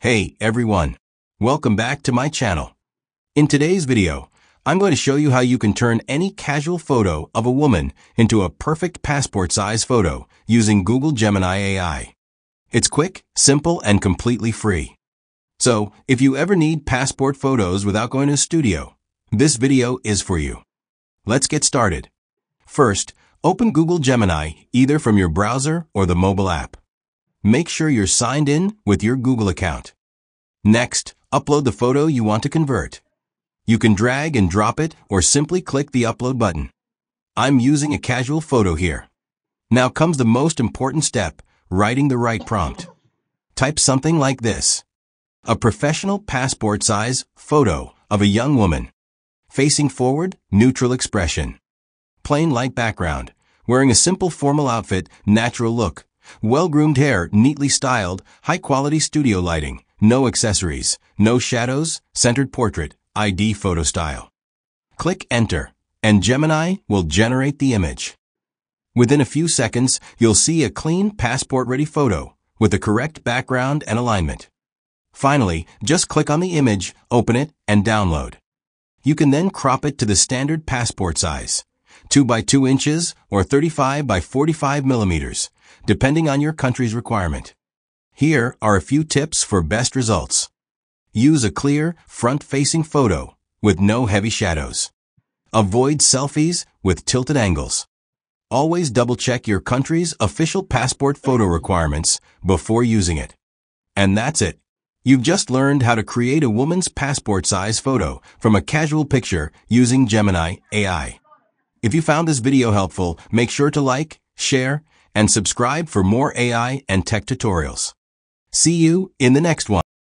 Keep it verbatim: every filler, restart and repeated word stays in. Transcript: Hey everyone, welcome back to my channel. In today's video, I'm going to show you how you can turn any casual photo of a woman into a perfect passport-size photo using Google Gemini A I. It's quick, simple, and completely free. So, if you ever need passport photos without going to a studio, this video is for you. Let's get started. First, open Google Gemini either from your browser or the mobile app. Make sure you're signed in with your Google account. Next, upload the photo you want to convert. You can drag and drop it or simply click the upload button. I'm using a casual photo here. Now comes the most important step, writing the right prompt. Type something like this. A professional passport-size photo of a young woman. Facing forward, neutral expression. Plain light background. Wearing a simple formal outfit, natural look. Well-groomed hair, neatly styled, high-quality studio lighting, no accessories, no shadows, centered portrait, I D photo style. Click Enter, and Gemini will generate the image. Within a few seconds, you'll see a clean, passport-ready photo with the correct background and alignment. Finally, just click on the image, open it, and download. You can then crop it to the standard passport size, two by two inches or thirty-five by forty-five millimeters. Depending on your country's requirement. Here are a few tips for best results. Use a clear, front-facing photo with no heavy shadows. Avoid selfies with tilted angles. Always double-check your country's official passport photo requirements before using it. And that's it. You've just learned how to create a woman's passport-size photo from a casual picture using Gemini A I. If you found this video helpful, make sure to like, share, and subscribe for more A I and tech tutorials. See you in the next one.